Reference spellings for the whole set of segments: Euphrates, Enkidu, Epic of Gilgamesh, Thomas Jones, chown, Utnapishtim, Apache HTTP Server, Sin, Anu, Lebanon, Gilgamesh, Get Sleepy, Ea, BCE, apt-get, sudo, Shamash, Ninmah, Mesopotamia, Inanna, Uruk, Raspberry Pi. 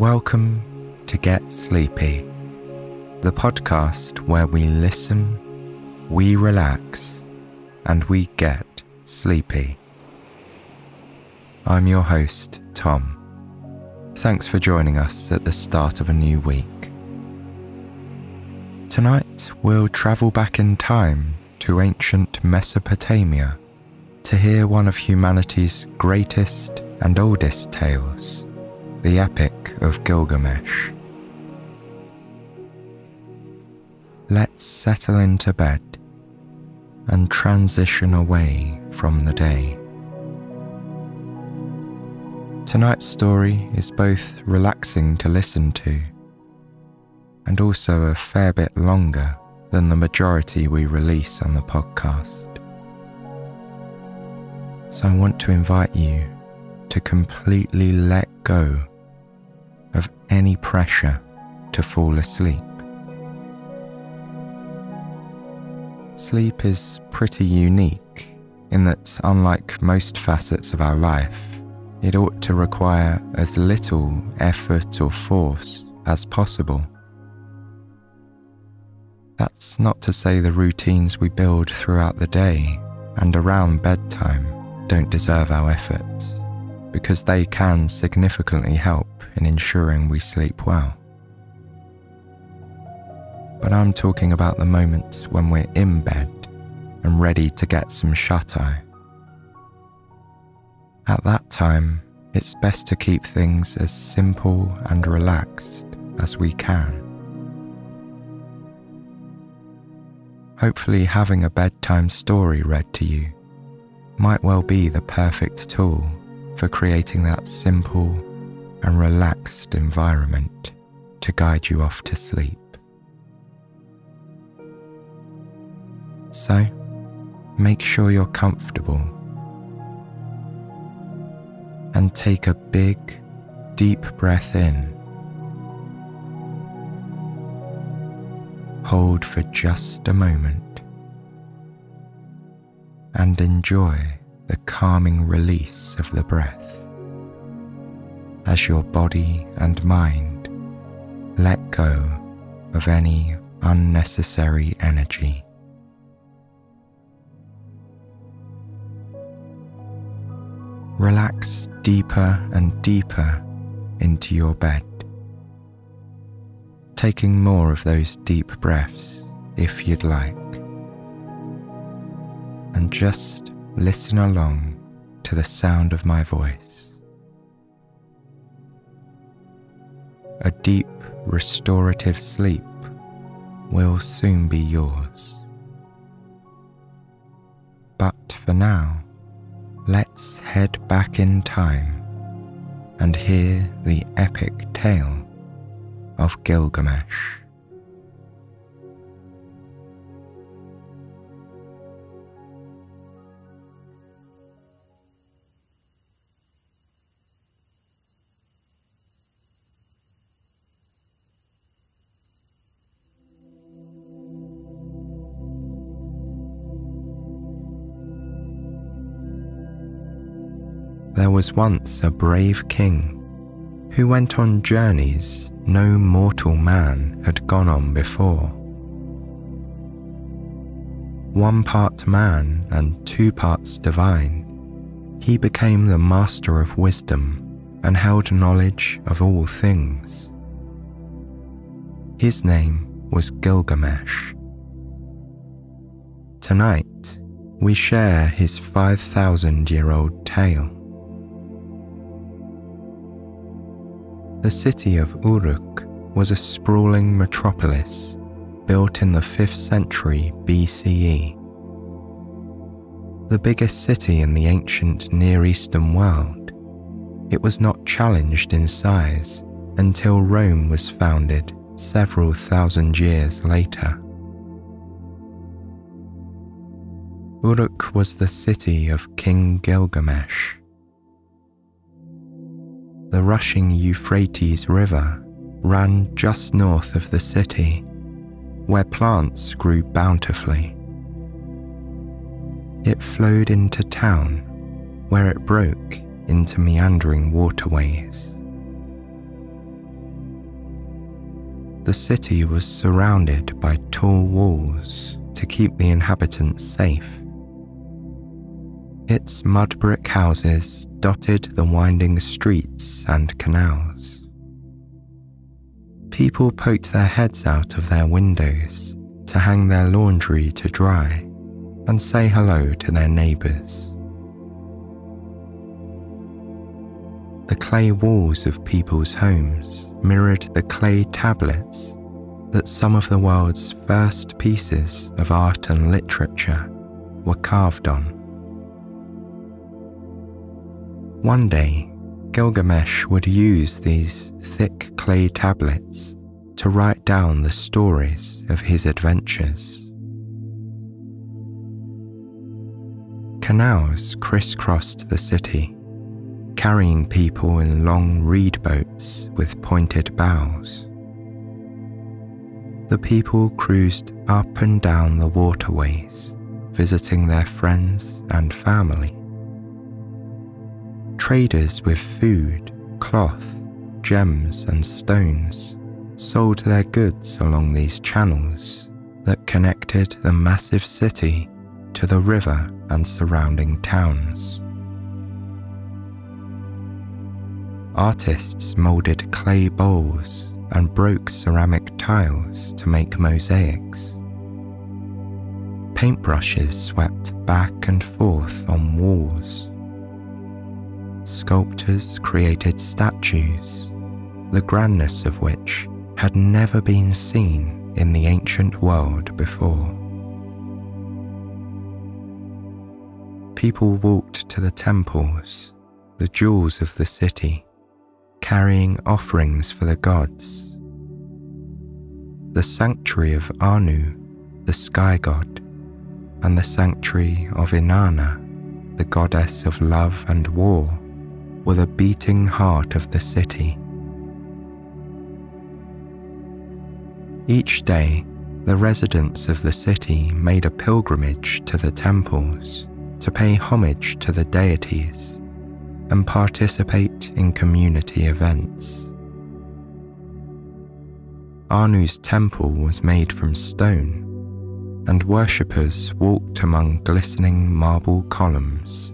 Welcome to Get Sleepy, the podcast where we listen, we relax, and we get sleepy. I'm your host, Tom. Thanks for joining us at the start of a new week. Tonight, we'll travel back in time to ancient Mesopotamia to hear one of humanity's greatest and oldest tales, the Epic of Gilgamesh. Let's settle into bed and transition away from the day. Tonight's story is both relaxing to listen to and also a fair bit longer than the majority we release on the podcast. So I want to invite you to completely let go of any pressure to fall asleep. Sleep is pretty unique in that, unlike most facets of our life, it ought to require as little effort or force as possible. That's not to say the routines we build throughout the day and around bedtime don't deserve our effort, because they can significantly help in ensuring we sleep well. But I'm talking about the moment when we're in bed and ready to get some shut-eye. At that time, it's best to keep things as simple and relaxed as we can. Hopefully, having a bedtime story read to you might well be the perfect tool for creating that simple and relaxed environment to guide you off to sleep. So, make sure you're comfortable and take a big, deep breath in. Hold for just a moment and enjoy the calming release of the breath as your body and mind let go of any unnecessary energy. Relax deeper and deeper into your bed, taking more of those deep breaths if you'd like, and just listen along to the sound of my voice. A deep, restorative sleep will soon be yours. But for now, let's head back in time and hear the epic tale of Gilgamesh. There was once a brave king who went on journeys no mortal man had gone on before. One part man and two parts divine, he became the master of wisdom and held knowledge of all things. His name was Gilgamesh. Tonight, we share his 5,000-year-old tale. The city of Uruk was a sprawling metropolis built in the 5th century BCE. The biggest city in the ancient Near Eastern world, it was not challenged in size until Rome was founded several thousand years later. Uruk was the city of King Gilgamesh. The rushing Euphrates River ran just north of the city, where plants grew bountifully. It flowed into town, where it broke into meandering waterways. The city was surrounded by tall walls to keep the inhabitants safe. Its mud brick houses dotted the winding streets and canals. People poked their heads out of their windows to hang their laundry to dry and say hello to their neighbours. The clay walls of people's homes mirrored the clay tablets that some of the world's first pieces of art and literature were carved on. One day, Gilgamesh would use these thick clay tablets to write down the stories of his adventures. Canals crisscrossed the city, carrying people in long reed boats with pointed bows. The people cruised up and down the waterways, visiting their friends and family. Traders with food, cloth, gems and stones sold their goods along these channels that connected the massive city to the river and surrounding towns. Artists moulded clay bowls and broke ceramic tiles to make mosaics. Paintbrushes swept back and forth on walls. Sculptors created statues, the grandness of which had never been seen in the ancient world before. People walked to the temples, the jewels of the city, carrying offerings for the gods. The sanctuary of Anu, the sky god, and the sanctuary of Inanna, the goddess of love and war, were the beating heart of the city. Each day, the residents of the city made a pilgrimage to the temples to pay homage to the deities and participate in community events. Anu's temple was made from stone, and worshippers walked among glistening marble columns,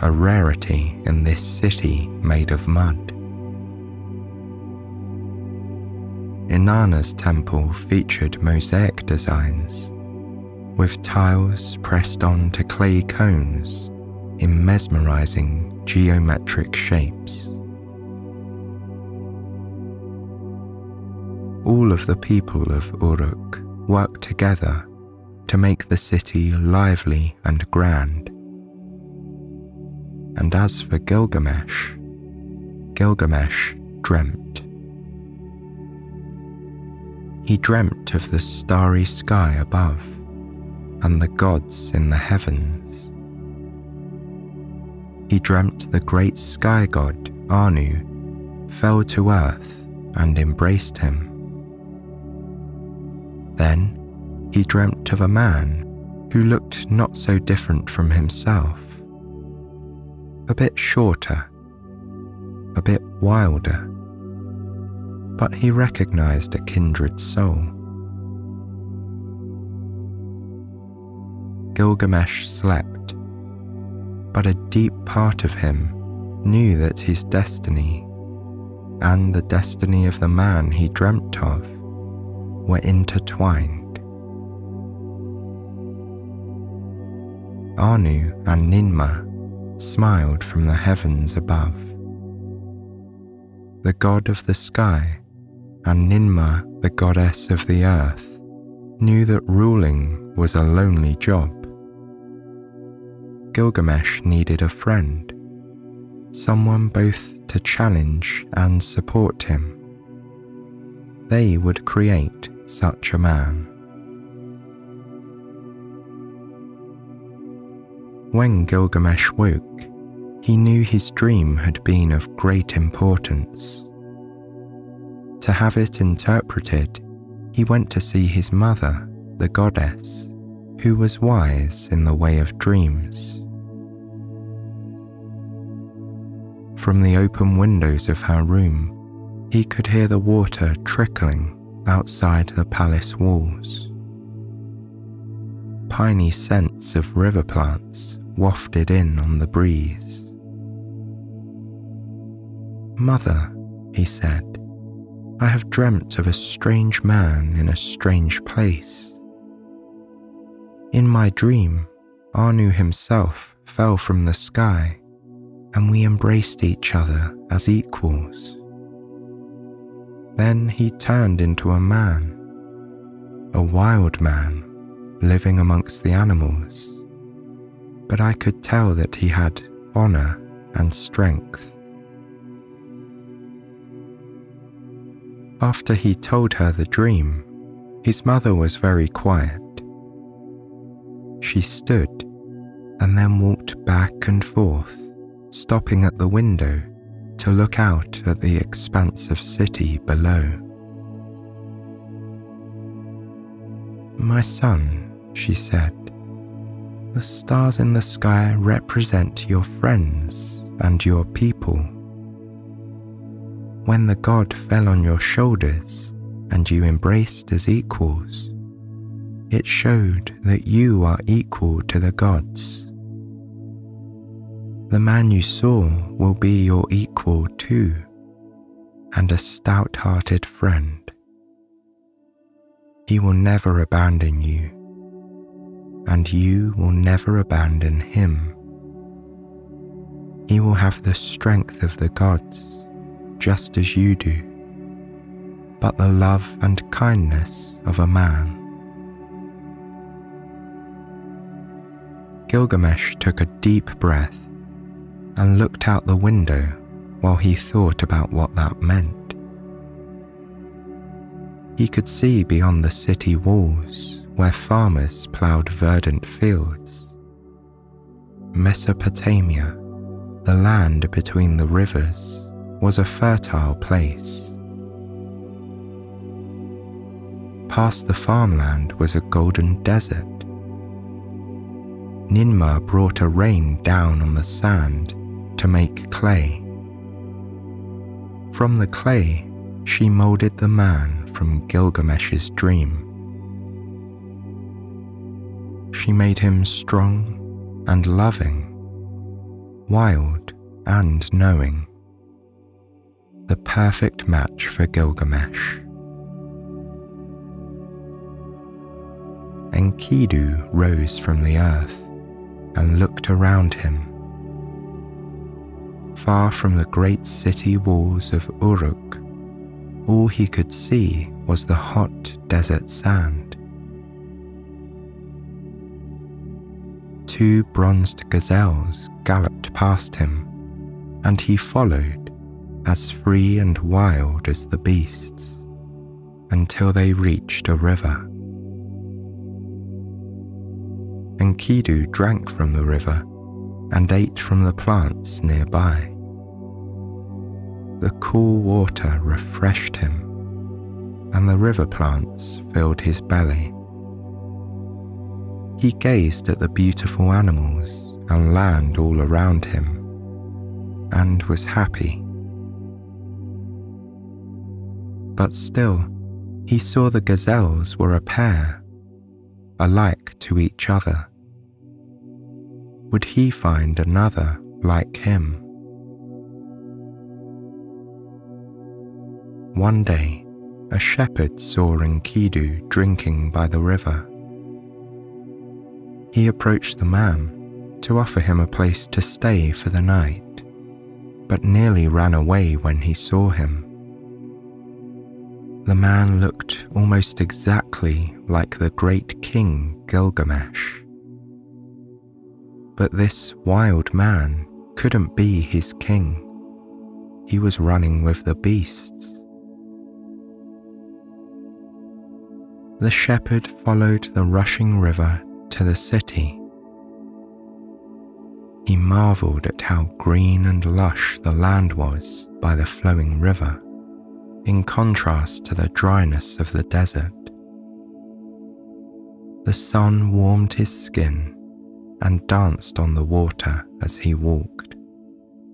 a rarity in this city made of mud. Inanna's temple featured mosaic designs, with tiles pressed onto clay cones in mesmerizing geometric shapes. All of the people of Uruk worked together to make the city lively and grand. And as for Gilgamesh, Gilgamesh dreamt. He dreamt of the starry sky above and the gods in the heavens. He dreamt the great sky god, Anu, fell to earth and embraced him. Then he dreamt of a man who looked not so different from himself, a bit shorter, a bit wilder, but he recognized a kindred soul. Gilgamesh slept, but a deep part of him knew that his destiny, and the destiny of the man he dreamt of, were intertwined. Anu and Ninmah smiled from the heavens above. The god of the sky and Ninmah, the goddess of the earth, knew that ruling was a lonely job. Gilgamesh needed a friend, someone both to challenge and support him. They would create such a man. When Gilgamesh woke, he knew his dream had been of great importance. To have it interpreted, he went to see his mother, the goddess, who was wise in the way of dreams. From the open windows of her room, he could hear the water trickling outside the palace walls. Piney scents of river plants wafted in on the breeze. "Mother," he said, "I have dreamt of a strange man in a strange place. In my dream, Anu himself fell from the sky, and we embraced each other as equals. Then he turned into a man, a wild man living amongst the animals, but I could tell that he had honor and strength." After he told her the dream, his mother was very quiet. She stood and then walked back and forth, stopping at the window to look out at the expansive city below. "My son," she said, "the stars in the sky represent your friends and your people. When the god fell on your shoulders and you embraced as equals, it showed that you are equal to the gods. The man you saw will be your equal too, and a stout-hearted friend. He will never abandon you, and you will never abandon him. He will have the strength of the gods, just as you do, but the love and kindness of a man." Gilgamesh took a deep breath and looked out the window while he thought about what that meant. He could see beyond the city walls where farmers ploughed verdant fields. Mesopotamia, the land between the rivers, was a fertile place. Past the farmland was a golden desert. Ninmah brought a rain down on the sand to make clay. From the clay, she molded the man from Gilgamesh's dream. She made him strong and loving, wild and knowing. The perfect match for Gilgamesh. Enkidu rose from the earth and looked around him. Far from the great city walls of Uruk, all he could see was the hot desert sand. Two bronzed gazelles galloped past him, and he followed, as free and wild as the beasts, until they reached a river. Enkidu drank from the river and ate from the plants nearby. The cool water refreshed him, and the river plants filled his belly. He gazed at the beautiful animals and land all around him, and was happy. But still, he saw the gazelles were a pair, alike to each other. Would he find another like him? One day, a shepherd saw Enkidu drinking by the river. He approached the man to offer him a place to stay for the night, but nearly ran away when he saw him. The man looked almost exactly like the great king Gilgamesh. But this wild man couldn't be his king. He was running with the beasts. The shepherd followed the rushing river to the city. He marveled at how green and lush the land was by the flowing river, in contrast to the dryness of the desert. The sun warmed his skin and danced on the water as he walked,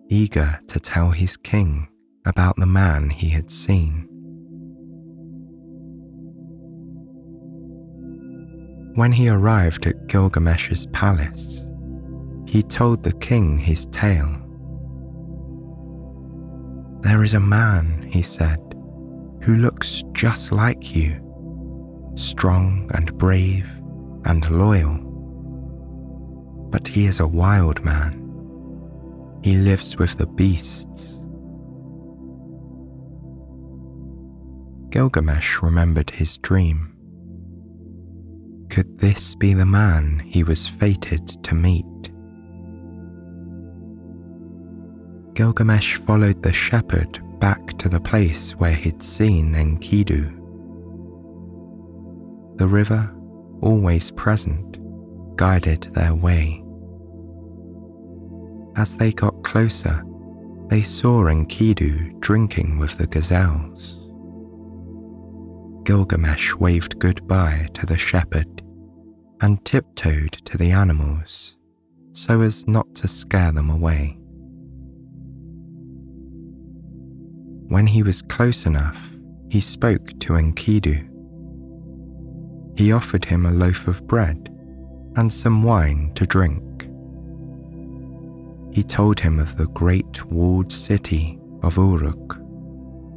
eager to tell his king about the man he had seen. When he arrived at Gilgamesh's palace, he told the king his tale. "There is a man," he said, "who looks just like you, strong and brave and loyal. But he is a wild man. He lives with the beasts." Gilgamesh remembered his dream. Could this be the man he was fated to meet? Gilgamesh followed the shepherd back to the place where he'd seen Enkidu. The river, always present, guided their way. As they got closer, they saw Enkidu drinking with the gazelles. Gilgamesh waved goodbye to the shepherd and tiptoed to the animals so as not to scare them away. When he was close enough, he spoke to Enkidu. He offered him a loaf of bread and some wine to drink. He told him of the great walled city of Uruk,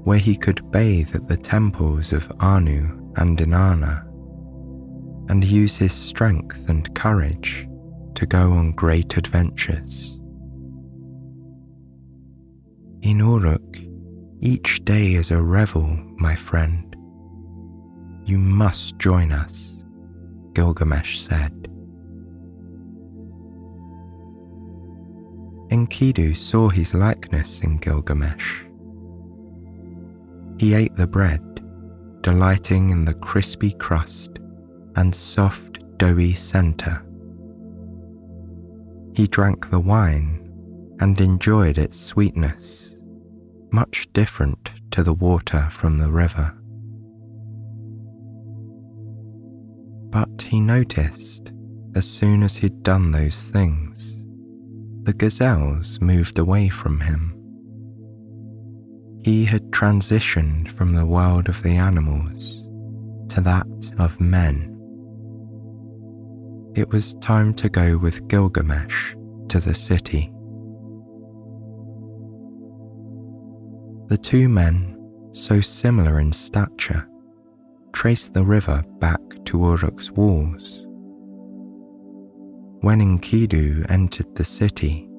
where he could bathe at the temples of Anu and Inanna, and use his strength and courage to go on great adventures. "In Uruk, each day is a revel, my friend. You must join us," Gilgamesh said. Enkidu saw his likeness in Gilgamesh. He ate the bread, delighting in the crispy crust and soft, doughy center. He drank the wine and enjoyed its sweetness, much different to the water from the river. But he noticed, as soon as he'd done those things, the gazelles moved away from him. He had transitioned from the world of the animals to that of men. It was time to go with Gilgamesh to the city. The two men, so similar in stature, traced the river back to Uruk's walls. When Enkidu entered the city,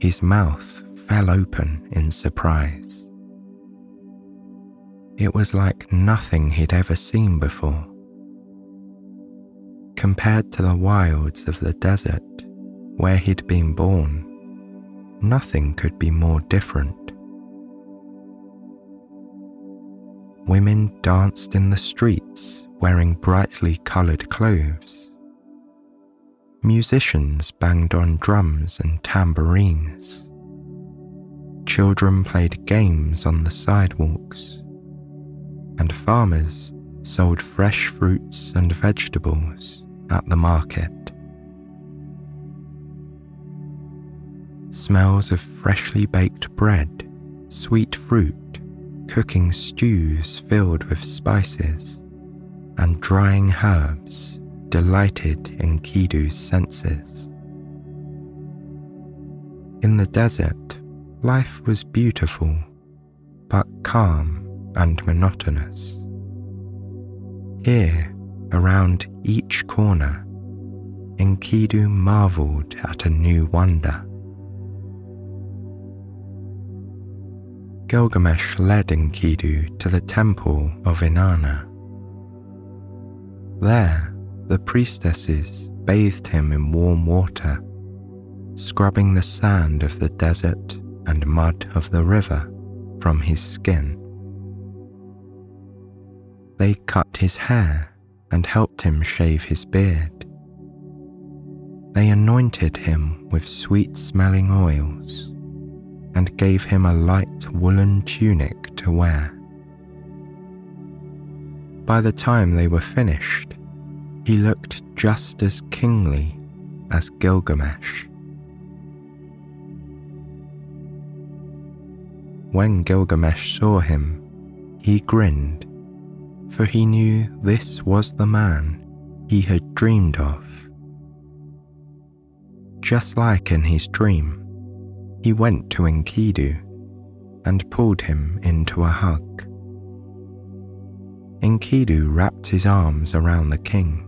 his mouth fell open in surprise. It was like nothing he'd ever seen before. Compared to the wilds of the desert where he'd been born, nothing could be more different. Women danced in the streets wearing brightly coloured clothes. Musicians banged on drums and tambourines. Children played games on the sidewalks, and farmers sold fresh fruits and vegetables at the market. Smells of freshly baked bread, sweet fruit, cooking stews filled with spices, and drying herbs delighted Enkidu's senses. In the desert, life was beautiful, but calm and monotonous. Here, around each corner, Enkidu marveled at a new wonder. Gilgamesh led Enkidu to the temple of Inanna. There, the priestesses bathed him in warm water, scrubbing the sand of the desert and mud of the river from his skin. They cut his hair and helped him shave his beard. They anointed him with sweet-smelling oils and gave him a light woolen tunic to wear. By the time they were finished, he looked just as kingly as Gilgamesh. When Gilgamesh saw him, he grinned, for he knew this was the man he had dreamed of. Just like in his dream, he went to Enkidu and pulled him into a hug. Enkidu wrapped his arms around the king.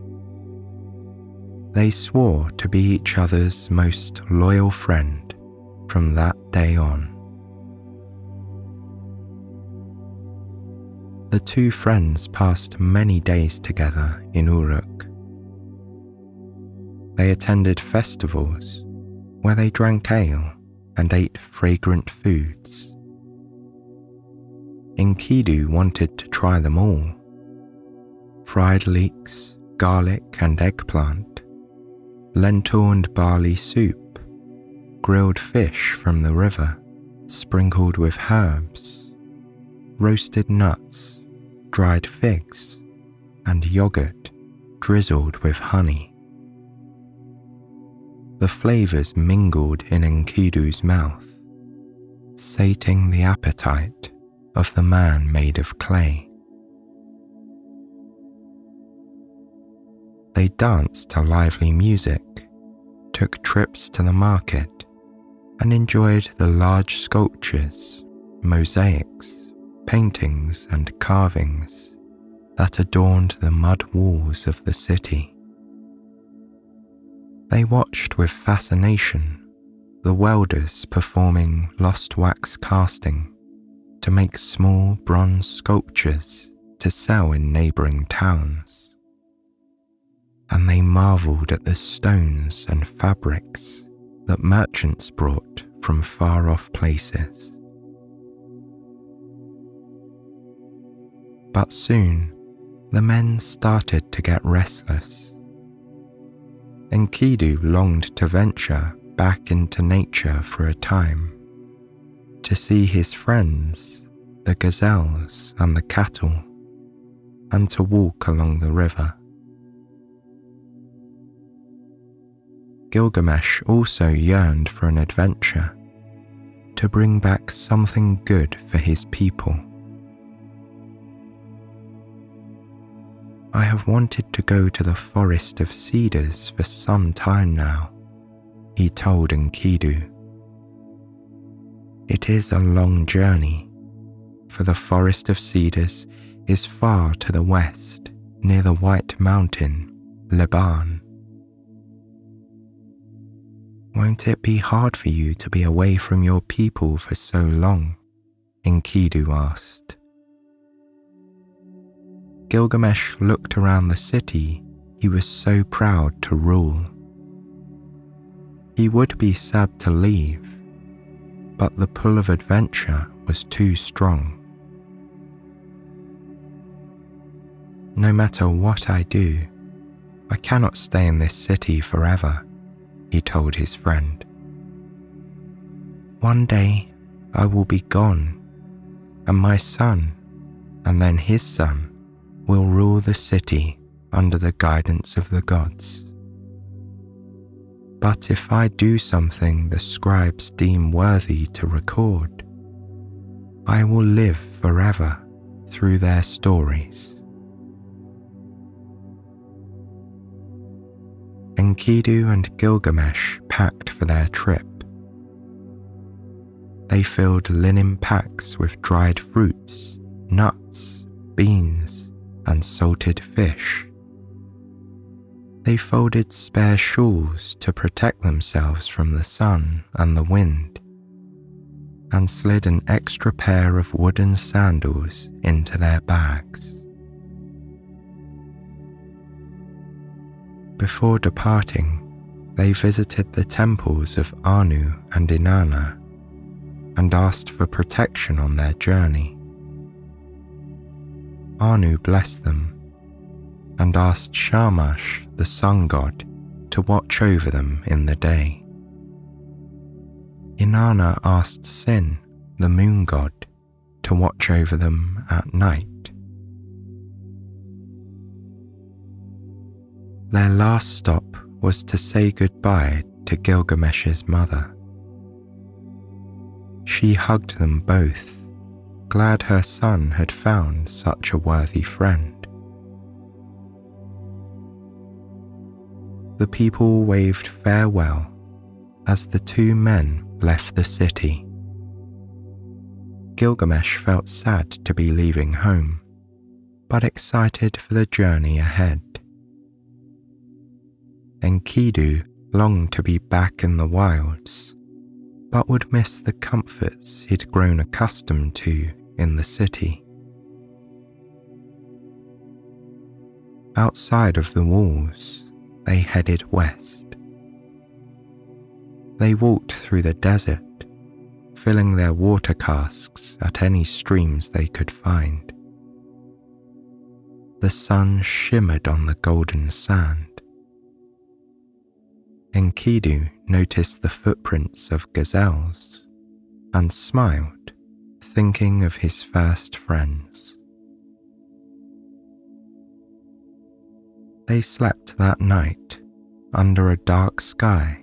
They swore to be each other's most loyal friend from that day on. The two friends passed many days together in Uruk. They attended festivals where they drank ale and ate fragrant foods. Enkidu wanted to try them all: fried leeks, garlic and eggplant, lentil and barley soup, grilled fish from the river sprinkled with herbs, roasted nuts, dried figs, and yogurt drizzled with honey. The flavors mingled in Enkidu's mouth, sating the appetite of the man made of clay. They danced to lively music, took trips to the market, and enjoyed the large sculptures, mosaics, paintings, and carvings that adorned the mud walls of the city. They watched with fascination the welders performing lost wax casting to make small bronze sculptures to sell in neighbouring towns, and they marvelled at the stones and fabrics that merchants brought from far-off places. But soon, the men started to get restless. Enkidu longed to venture back into nature for a time, to see his friends, the gazelles and the cattle, and to walk along the river. Gilgamesh also yearned for an adventure, to bring back something good for his people. I have wanted to go to the forest of cedars for some time now, he told Enkidu. It is a long journey, for the forest of cedars is far to the west, near the white mountain, Lebanon. Won't it be hard for you to be away from your people for so long? Enkidu asked. Gilgamesh looked around the city he was so proud to rule. He would be sad to leave, but the pull of adventure was too strong. No matter what I do, I cannot stay in this city forever, he told his friend. One day I will be gone, and my son, and then his son, will rule the city under the guidance of the gods. But if I do something the scribes deem worthy to record, I will live forever through their stories. Enkidu and Gilgamesh packed for their trip. They filled linen packs with dried fruits, nuts, beans, and salted fish. They folded spare shawls to protect themselves from the sun and the wind, and slid an extra pair of wooden sandals into their bags. Before departing, they visited the temples of Anu and Inanna and asked for protection on their journey. Anu blessed them and asked Shamash, the sun god, to watch over them in the day. Inanna asked Sin, the moon god, to watch over them at night. Their last stop was to say goodbye to Gilgamesh's mother. She hugged them both, glad her son had found such a worthy friend. the people waved farewell as the two men left the city. Gilgamesh felt sad to be leaving home, but excited for the journey ahead. Enkidu longed to be back in the wilds, but would miss the comforts he'd grown accustomed to in the city. Outside of the walls, they headed west. They walked through the desert, filling their water casks at any streams they could find. The sun shimmered on the golden sand. Enkidu noticed the footprints of gazelles and smiled, thinking of his first friends. They slept that night under a dark sky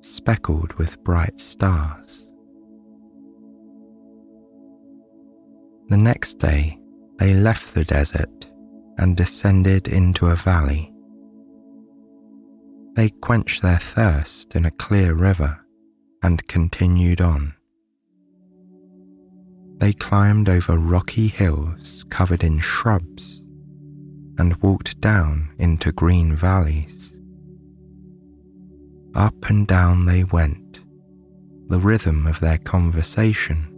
speckled with bright stars. The next day, they left the desert and descended into a valley. They quenched their thirst in a clear river and continued on. They climbed over rocky hills covered in shrubs and walked down into green valleys. Up and down they went, the rhythm of their conversation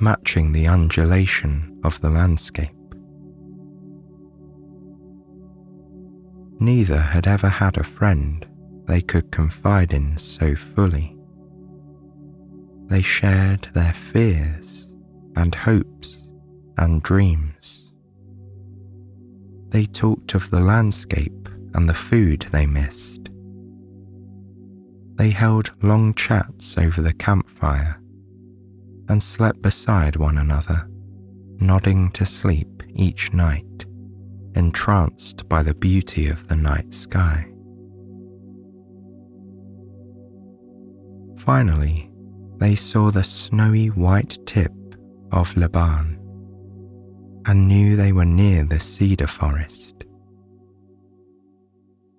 matching the undulation of the landscape. Neither had ever had a friend they could confide in so fully. They shared their fears and hopes and dreams. They talked of the landscape and the food they missed. They held long chats over the campfire and slept beside one another, nodding to sleep each night, entranced by the beauty of the night sky. Finally, they saw the snowy white tip of Lebanon and knew they were near the cedar forest.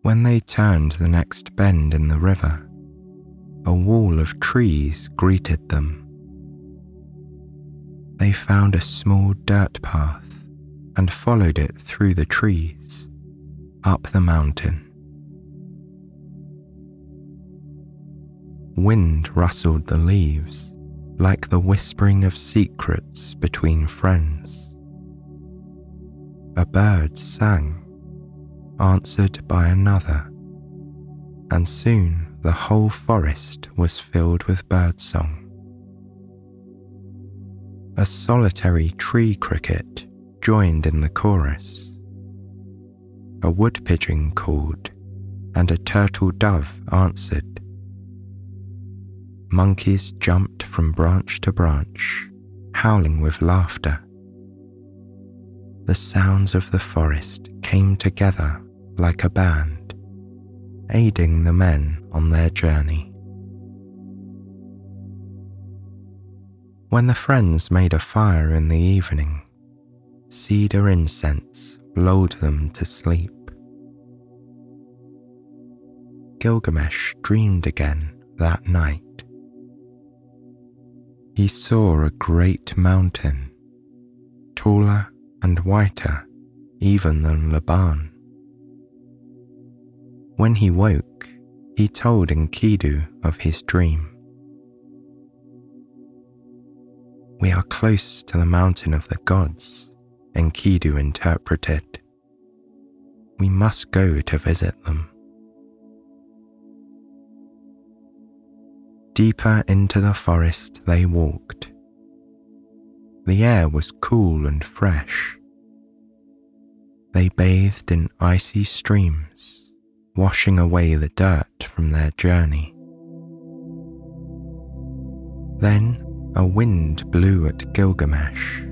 When they turned the next bend in the river, a wall of trees greeted them. They found a small dirt path and followed it through the trees, up the mountain. Wind rustled the leaves like the whispering of secrets between friends. A bird sang, answered by another, and soon the whole forest was filled with birdsong. A solitary tree cricket joined in the chorus. A wood pigeon called, and a turtle dove answered. Monkeys jumped from branch to branch, howling with laughter. The sounds of the forest came together like a band, aiding the men on their journey. When the friends made a fire in the evening, cedar incense lulled them to sleep. Gilgamesh dreamed again that night. He saw a great mountain, taller and whiter even than Lebanon. When he woke, he told Enkidu of his dream. "We are close to the mountain of the gods," Enkidu interpreted. "We must go to visit them." Deeper into the forest they walked. The air was cool and fresh. They bathed in icy streams, washing away the dirt from their journey. Then a wind blew at Gilgamesh,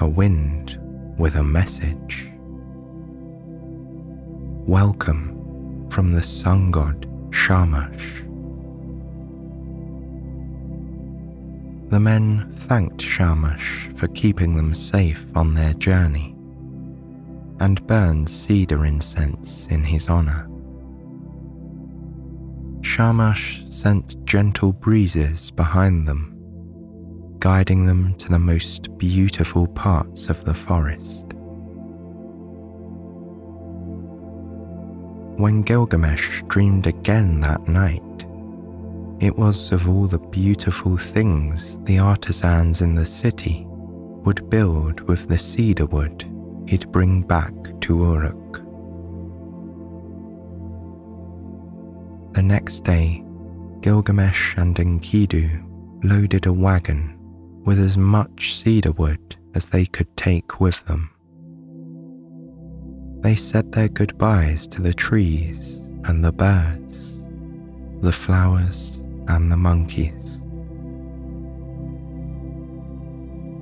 a wind with a message. Welcome from the sun god Shamash. The men thanked Shamash for keeping them safe on their journey and burned cedar incense in his honor. Shamash sent gentle breezes behind them, guiding them to the most beautiful parts of the forest. When Gilgamesh dreamed again that night, it was of all the beautiful things the artisans in the city would build with the cedar wood he'd bring back to Uruk. The next day, Gilgamesh and Enkidu loaded a wagon with as much cedar wood as they could take with them. They said their goodbyes to the trees and the birds, the flowers and the monkeys.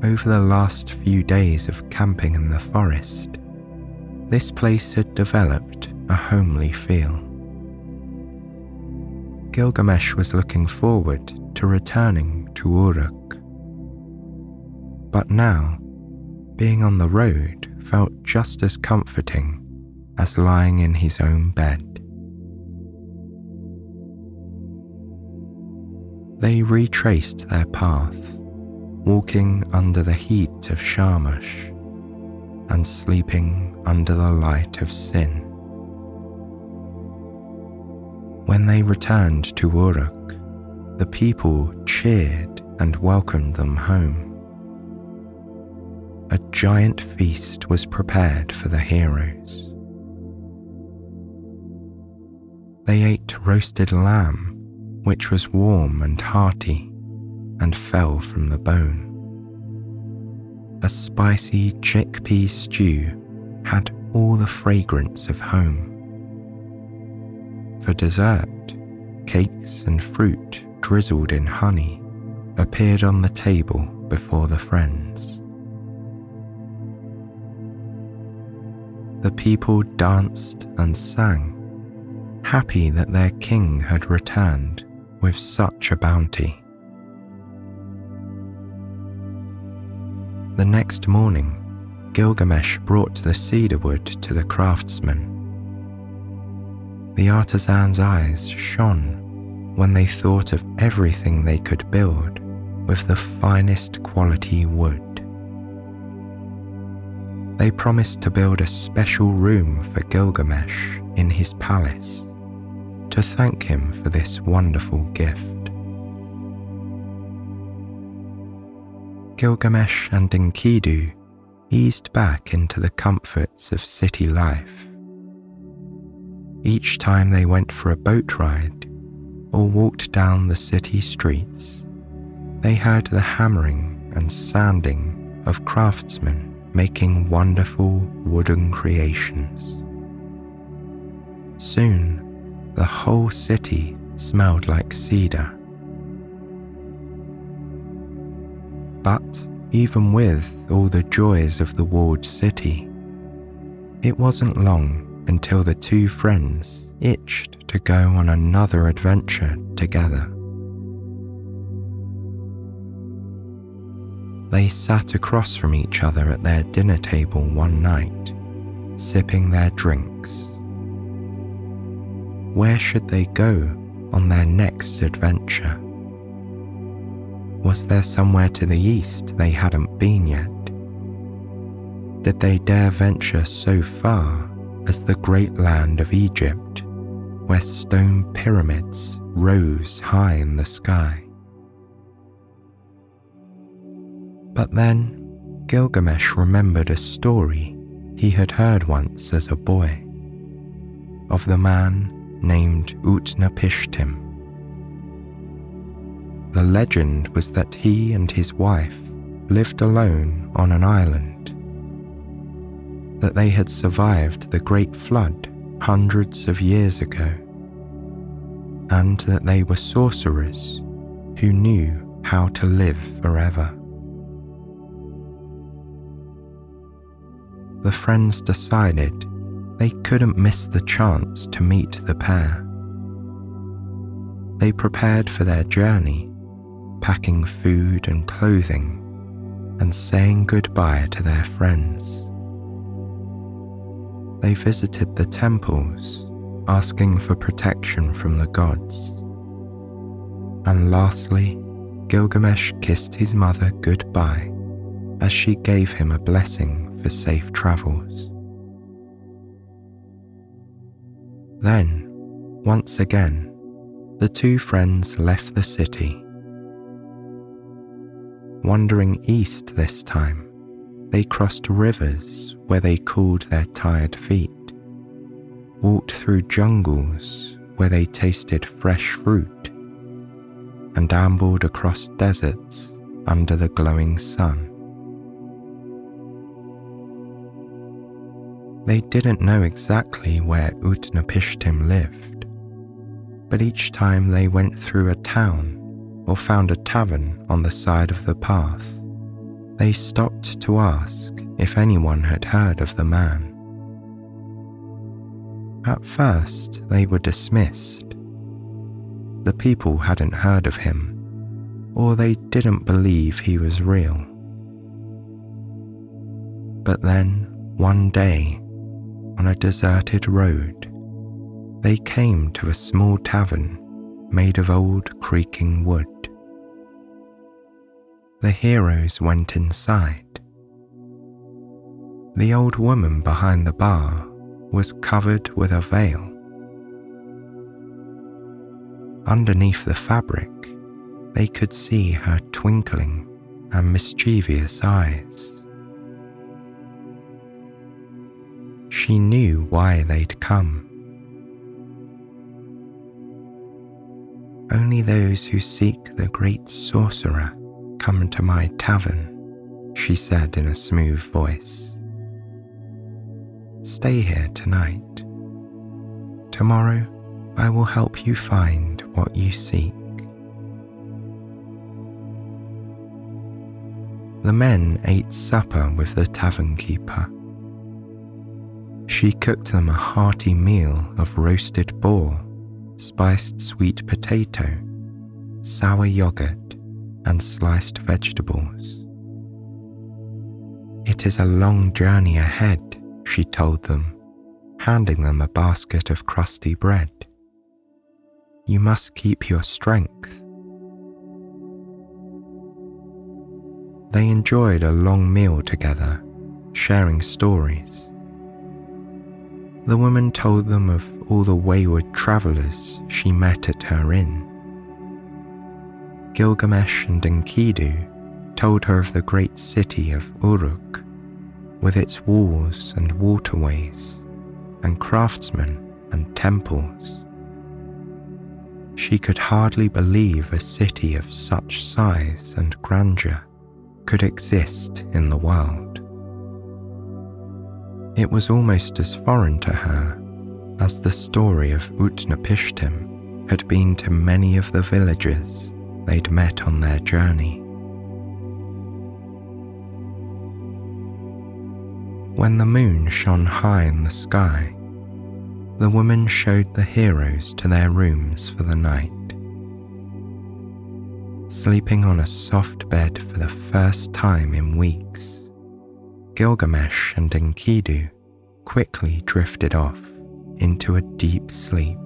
Over the last few days of camping in the forest, this place had developed a homely feel. Gilgamesh was looking forward to returning to Uruk, but now, being on the road felt just as comforting as lying in his own bed. They retraced their path, walking under the heat of Shamash and sleeping under the light of Sin. When they returned to Uruk, the people cheered and welcomed them home. A giant feast was prepared for the heroes. They ate roasted lamb, which was warm and hearty and fell from the bone. A spicy chickpea stew had all the fragrance of home. For dessert, cakes and fruit drizzled in honey appeared on the table before the friends. The people danced and sang, happy that their king had returned with such a bounty. The next morning, Gilgamesh brought the cedar wood to the craftsmen. The artisans' eyes shone when they thought of everything they could build with the finest quality wood. They promised to build a special room for Gilgamesh in his palace to thank him for this wonderful gift. Gilgamesh and Enkidu eased back into the comforts of city life. Each time they went for a boat ride or walked down the city streets, they heard the hammering and sanding of craftsmen making wonderful wooden creations. Soon, the whole city smelled like cedar. But even with all the joys of the walled city, it wasn't long until the two friends itched to go on another adventure together. They sat across from each other at their dinner table one night, sipping their drinks. Where should they go on their next adventure? Was there somewhere to the east they hadn't been yet? Did they dare venture so far as the great land of Egypt, where stone pyramids rose high in the sky? But then Gilgamesh remembered a story he had heard once as a boy, of the man named Utnapishtim. The legend was that he and his wife lived alone on an island, that they had survived the Great Flood hundreds of years ago, and that they were sorcerers who knew how to live forever. The friends decided they couldn't miss the chance to meet the pair. They prepared for their journey, packing food and clothing and saying goodbye to their friends. They visited the temples, asking for protection from the gods. And lastly, Gilgamesh kissed his mother goodbye as she gave him a blessing for safe travels. Then, once again, the two friends left the city. Wandering east this time, they crossed rivers where they cooled their tired feet, walked through jungles where they tasted fresh fruit, and ambled across deserts under the glowing sun. They didn't know exactly where Utnapishtim lived, but each time they went through a town or found a tavern on the side of the path, they stopped to ask if anyone had heard of the man. At first, they were dismissed. The people hadn't heard of him, or they didn't believe he was real. But then, one day, on a deserted road, they came to a small tavern made of old creaking wood. The heroes went inside. The old woman behind the bar was covered with a veil. Underneath the fabric, they could see her twinkling and mischievous eyes. She knew why they'd come. Only those who seek the great sorcerer come to my tavern, she said in a smooth voice. Stay here tonight. Tomorrow, I will help you find what you seek. The men ate supper with the tavern keeper. She cooked them a hearty meal of roasted boar, spiced sweet potato, sour yogurt, and sliced vegetables. It is a long journey ahead, she told them, handing them a basket of crusty bread. You must keep your strength. They enjoyed a long meal together, sharing stories. The woman told them of all the wayward travellers she met at her inn. Gilgamesh and Enkidu told her of the great city of Uruk, with its walls and waterways, and craftsmen and temples. She could hardly believe a city of such size and grandeur could exist in the world. It was almost as foreign to her as the story of Utnapishtim had been to many of the villagers they'd met on their journey. When the moon shone high in the sky, the woman showed the heroes to their rooms for the night. Sleeping on a soft bed for the first time in weeks, Gilgamesh and Enkidu quickly drifted off into a deep sleep.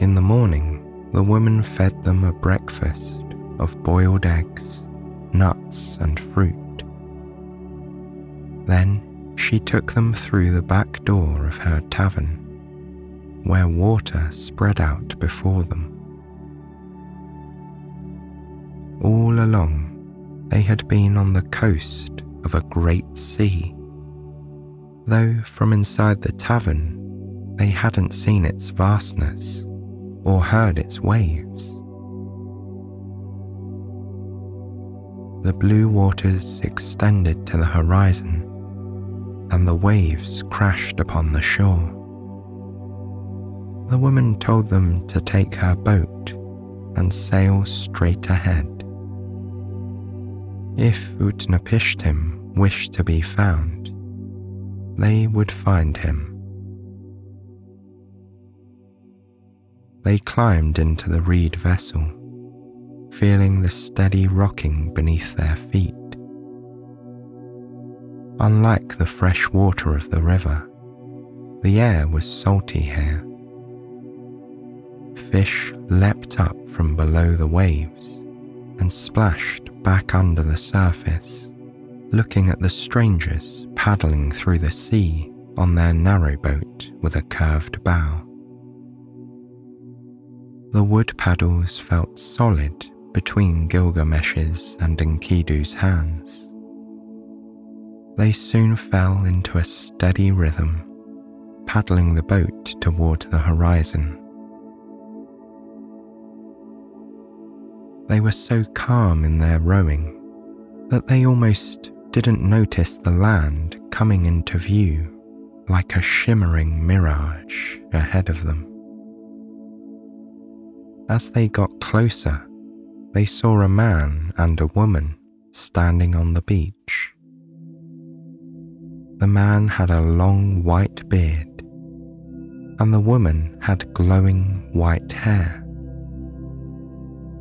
In the morning, the woman fed them a breakfast of boiled eggs, nuts, and fruit. Then she took them through the back door of her tavern, where water spread out before them. All along, they had been on the coast of a great sea, though from inside the tavern they hadn't seen its vastness or heard its waves. The blue waters extended to the horizon, and the waves crashed upon the shore. The woman told them to take her boat and sail straight ahead. If Utnapishtim wished to be found, they would find him. They climbed into the reed vessel, feeling the steady rocking beneath their feet. Unlike the fresh water of the river, the air was salty here. Fish leapt up from below the waves and splashed back under the surface, looking at the strangers paddling through the sea on their narrow boat with a curved bow. The wood paddles felt solid between Gilgamesh's and Enkidu's hands. They soon fell into a steady rhythm, paddling the boat toward the horizon. They were so calm in their rowing that they almost didn't notice the land coming into view like a shimmering mirage ahead of them. As they got closer, they saw a man and a woman standing on the beach. The man had a long white beard, and the woman had glowing white hair.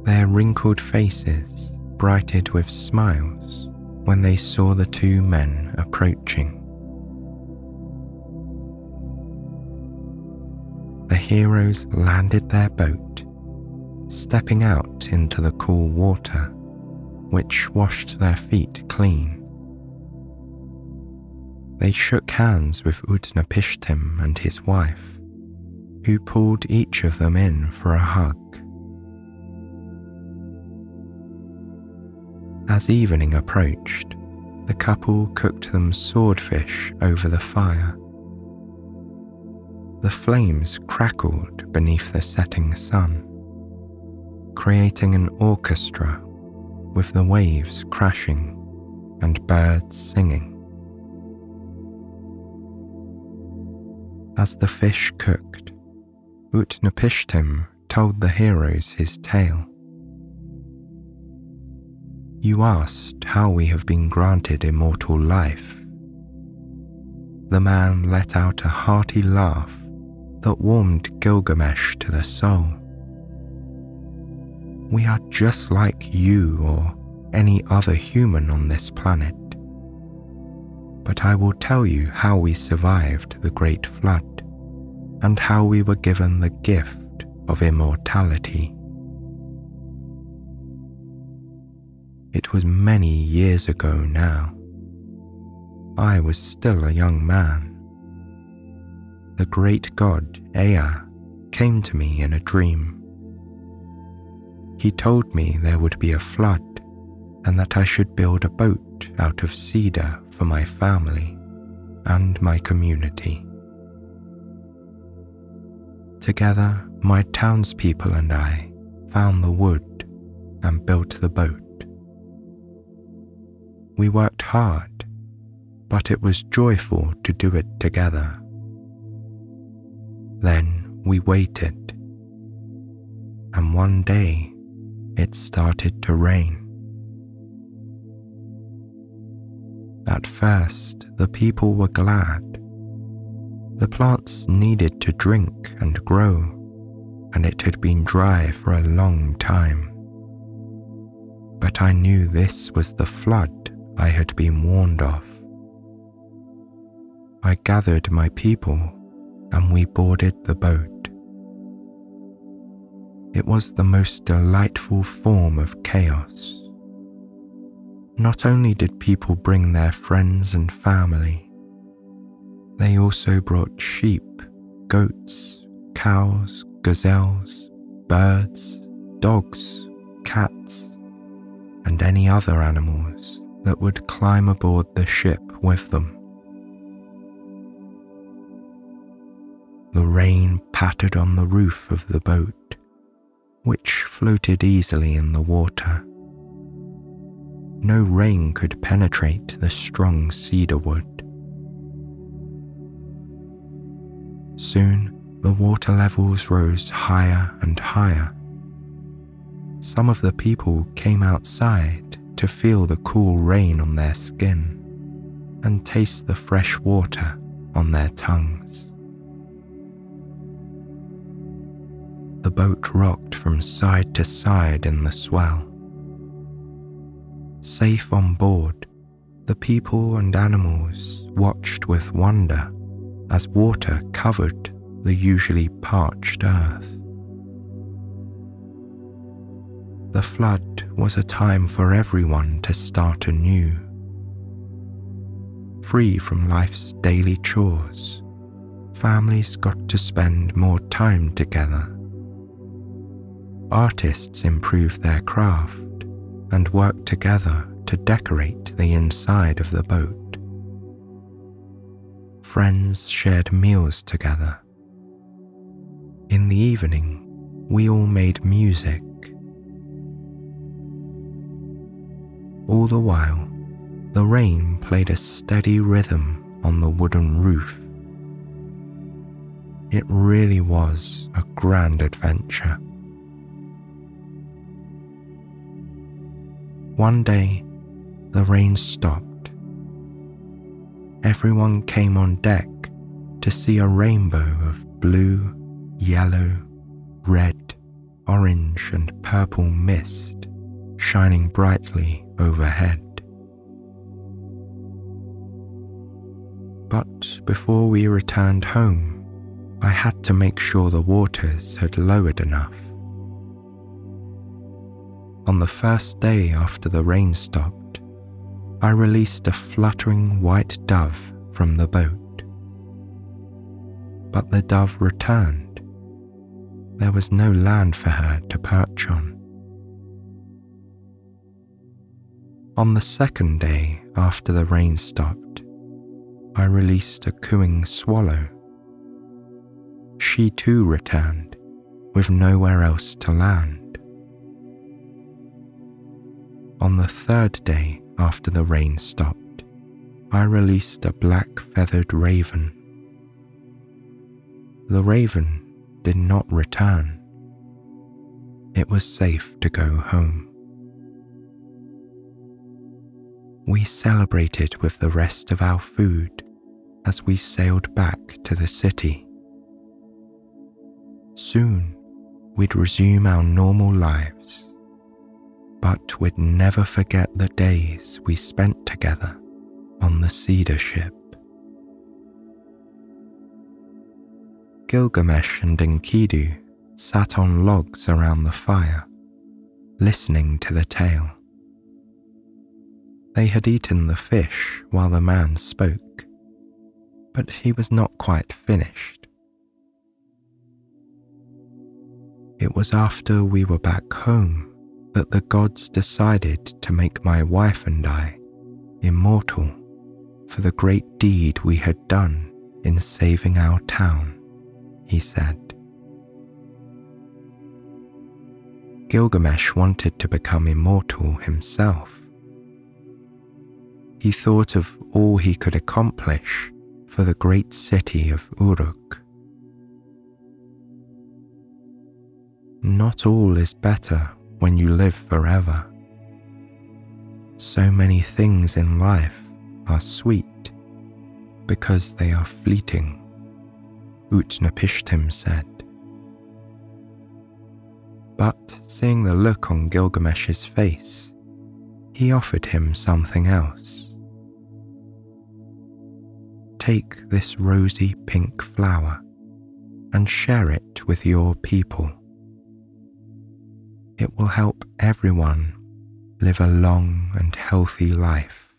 Their wrinkled faces brightened with smiles when they saw the two men approaching. The heroes landed their boat, stepping out into the cool water, which washed their feet clean. They shook hands with Utnapishtim and his wife, who pulled each of them in for a hug. As evening approached, the couple cooked them swordfish over the fire. The flames crackled beneath the setting sun, creating an orchestra with the waves crashing and birds singing. As the fish cooked, Utnapishtim told the heroes his tale. You asked how we have been granted immortal life. The man let out a hearty laugh that warmed Gilgamesh to the soul. We are just like you or any other human on this planet. But I will tell you how we survived the Great Flood, and how we were given the gift of immortality. It was many years ago now. I was still a young man. The great god Ea came to me in a dream. He told me there would be a flood, and that I should build a boat out of cedar for my family and my community. Together, my townspeople and I found the wood and built the boat. We worked hard, but it was joyful to do it together. Then we waited, and one day it started to rain. At first, the people were glad. The plants needed to drink and grow, and it had been dry for a long time. But I knew this was the flood I had been warned of. I gathered my people, and we boarded the boat. It was the most delightful form of chaos. Not only did people bring their friends and family, they also brought sheep, goats, cows, gazelles, birds, dogs, cats, and any other animals that would climb aboard the ship with them. The rain pattered on the roof of the boat, which floated easily in the water. No rain could penetrate the strong cedar wood. Soon, the water levels rose higher and higher. Some of the people came outside to feel the cool rain on their skin and taste the fresh water on their tongues. The boat rocked from side to side in the swell. Safe on board, The people and animals watched with wonder as water covered the usually parched earth. The flood was a time for everyone to start anew, free from life's daily chores. Families got to spend more time together. Artists improved their craft and worked together to decorate the inside of the boat. Friends shared meals together. In the evening, we all made music. All the while, the rain played a steady rhythm on the wooden roof. It really was a grand adventure. One day, the rain stopped. Everyone came on deck to see a rainbow of blue, yellow, red, orange, and purple mist shining brightly overhead. But before we returned home, I had to make sure the waters had lowered enough. On the first day after the rain stopped, I released a fluttering white dove from the boat. But the dove returned. There was no land for her to perch on. On the second day after the rain stopped, I released a cooing swallow. She too returned, with nowhere else to land. On the third day after the rain stopped, I released a black-feathered raven. The raven did not return. It was safe to go home. We celebrated with the rest of our food as we sailed back to the city. Soon, we'd resume our normal lives, but we'd never forget the days we spent together on the cedar ship. Gilgamesh and Enkidu sat on logs around the fire, listening to the tale. They had eaten the fish while the man spoke, but he was not quite finished. It was after we were back home that the gods decided to make my wife and I immortal for the great deed we had done in saving our town, he said. Gilgamesh wanted to become immortal himself. He thought of all he could accomplish for the great city of Uruk. Not all is better when you live forever. So many things in life are sweet because they are fleeting, Utnapishtim said. But seeing the look on Gilgamesh's face, he offered him something else. Take this rosy pink flower and share it with your people. It will help everyone live a long and healthy life.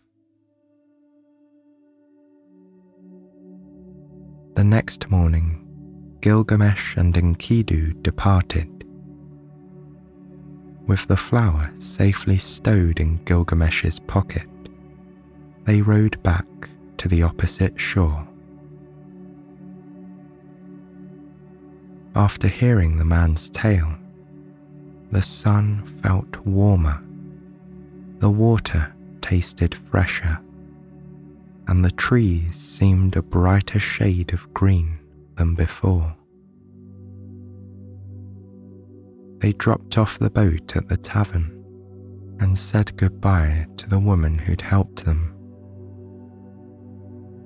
The next morning, Gilgamesh and Enkidu departed, with the flower safely stowed in Gilgamesh's pocket. They rowed back to the opposite shore. After hearing the man's tale, the sun felt warmer, the water tasted fresher, and the trees seemed a brighter shade of green than before. They dropped off the boat at the tavern and said goodbye to the woman who'd helped them.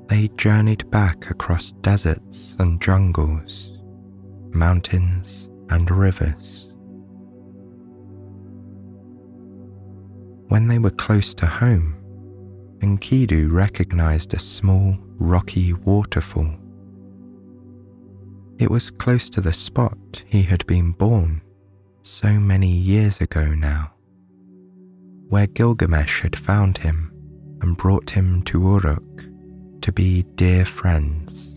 They journeyed back across deserts and jungles, mountains and rivers. When they were close to home, Enkidu recognized a small, rocky waterfall. It was close to the spot he had been born so many years ago now, where Gilgamesh had found him and brought him to Uruk to be dear friends.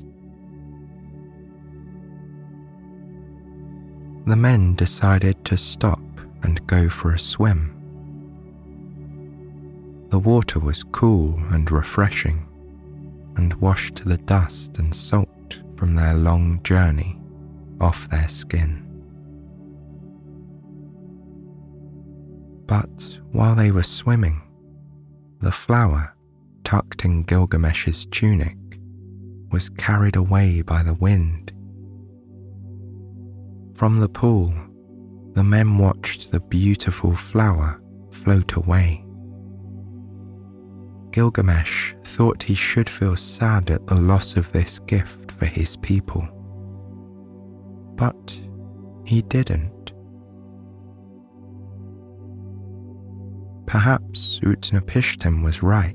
The men decided to stop and go for a swim. The water was cool and refreshing, and washed the dust and salt from their long journey off their skin. But while they were swimming, the flower tucked in Gilgamesh's tunic was carried away by the wind. From the pool, the men watched the beautiful flower float away. Gilgamesh thought he should feel sad at the loss of this gift for his people, but he didn't. Perhaps Utnapishtim was right.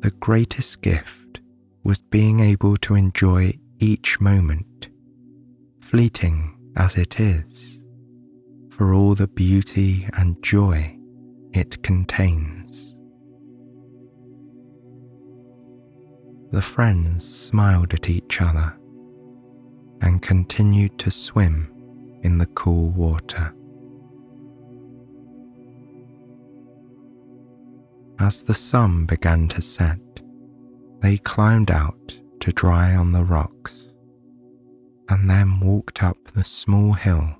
The greatest gift was being able to enjoy each moment, fleeting as it is, for all the beauty and joy it contains. The friends smiled at each other and continued to swim in the cool water. As the sun began to set, they climbed out to dry on the rocks and then walked up the small hill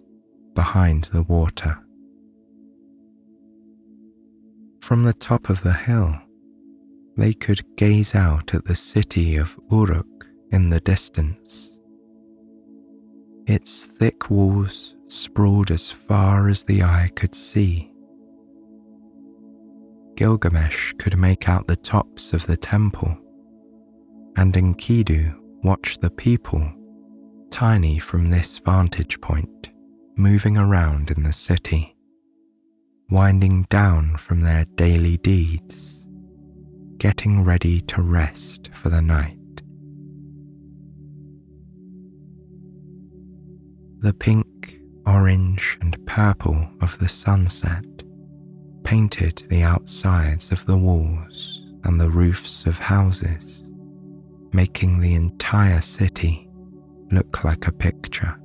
behind the water. From the top of the hill, they could gaze out at the city of Uruk in the distance. Its thick walls sprawled as far as the eye could see. Gilgamesh could make out the tops of the temple, and Enkidu watched the people, tiny from this vantage point, moving around in the city, winding down from their daily deeds, getting ready to rest for the night. The pink, orange, and purple of the sunset painted the outsides of the walls and the roofs of houses, making the entire city look like a picture.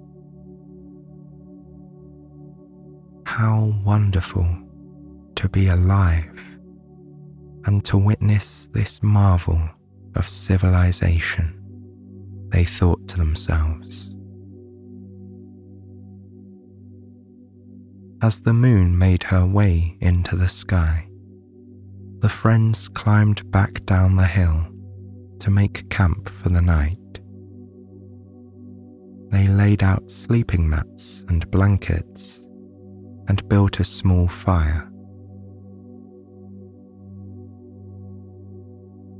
How wonderful to be alive and to witness this marvel of civilization, they thought to themselves. As the moon made her way into the sky, the friends climbed back down the hill to make camp for the night. They laid out sleeping mats and blankets and built a small fire.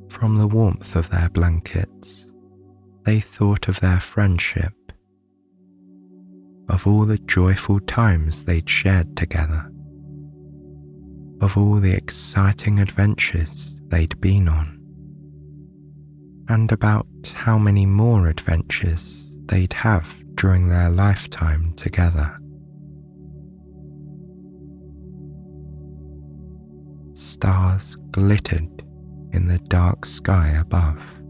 From the warmth of their blankets, they thought of their friendship, of all the joyful times they'd shared together, of all the exciting adventures they'd been on, and about how many more adventures they'd have during their lifetime together. Stars glittered in the dark sky above.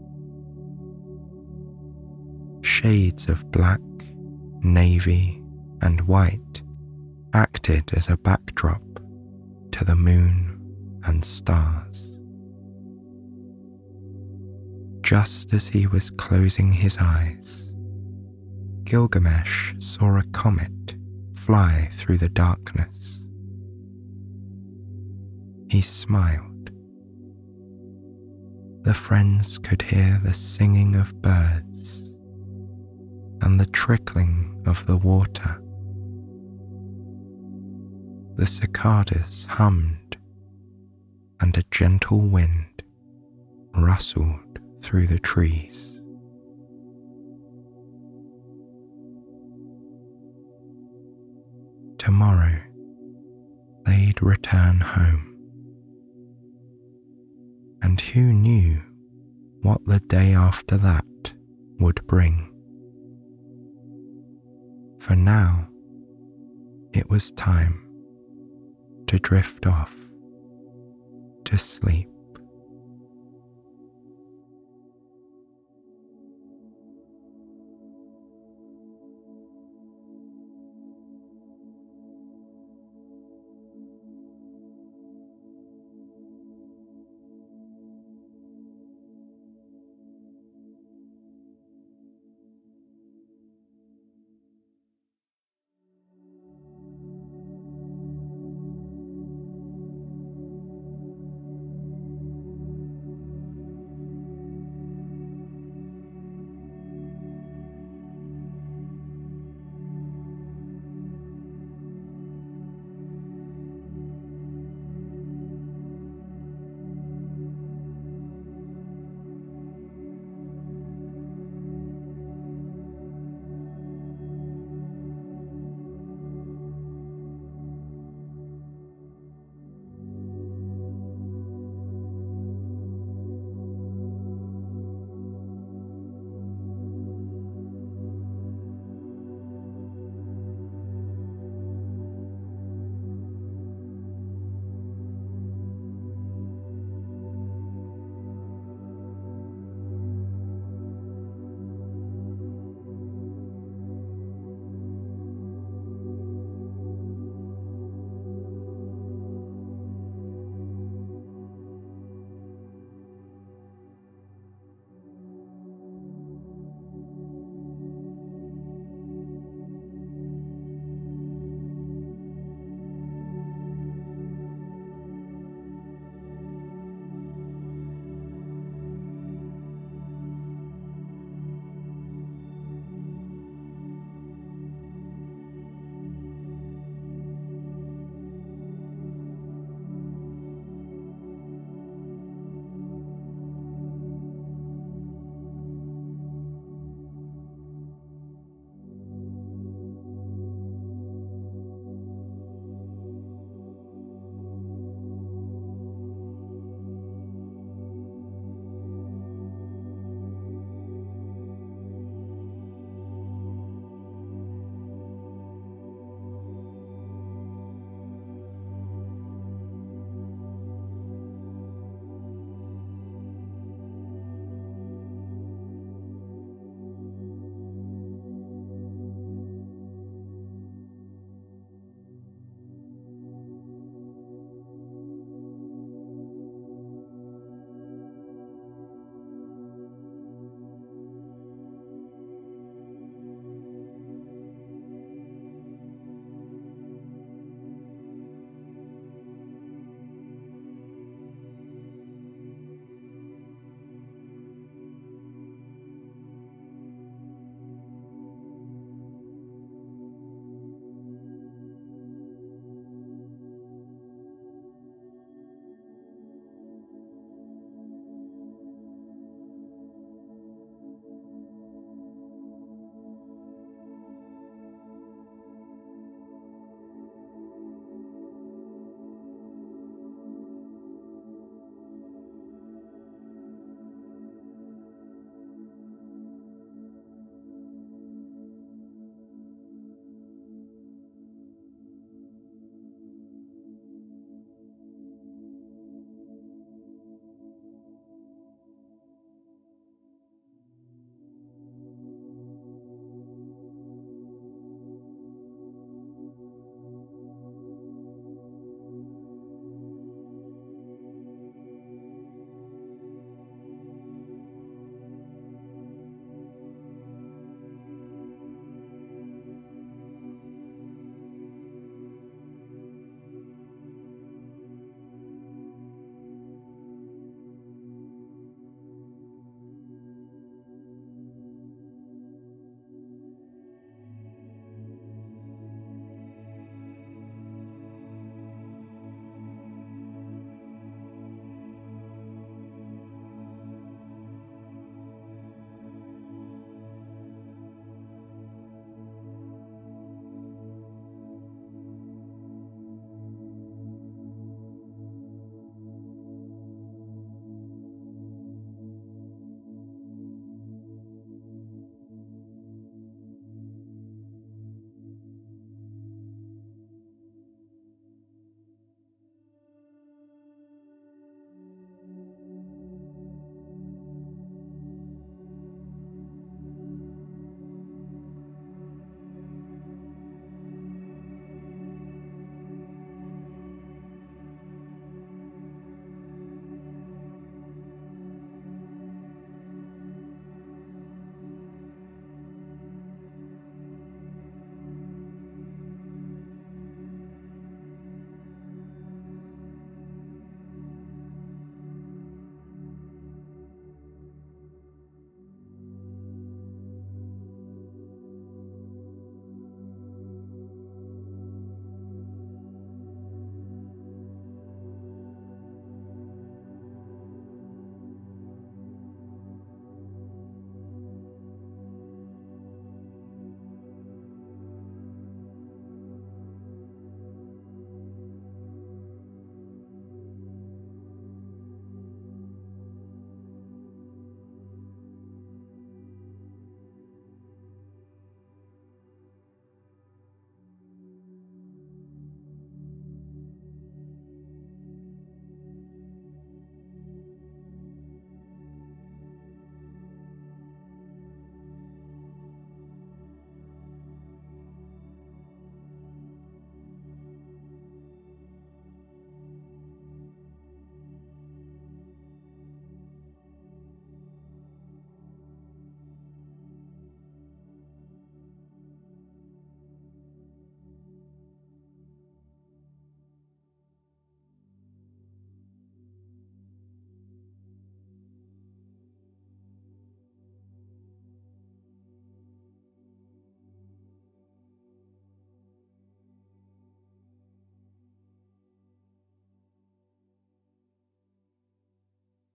Shades of black, navy, and white acted as a backdrop to the moon and stars. Just as he was closing his eyes, Gilgamesh saw a comet fly through the darkness. He smiled. The friends could hear the singing of birds and the trickling of the water. The cicadas hummed, and a gentle wind rustled through the trees. Tomorrow, they'd return home. and who knew what the day after that would bring. For now, it was time to drift off to sleep.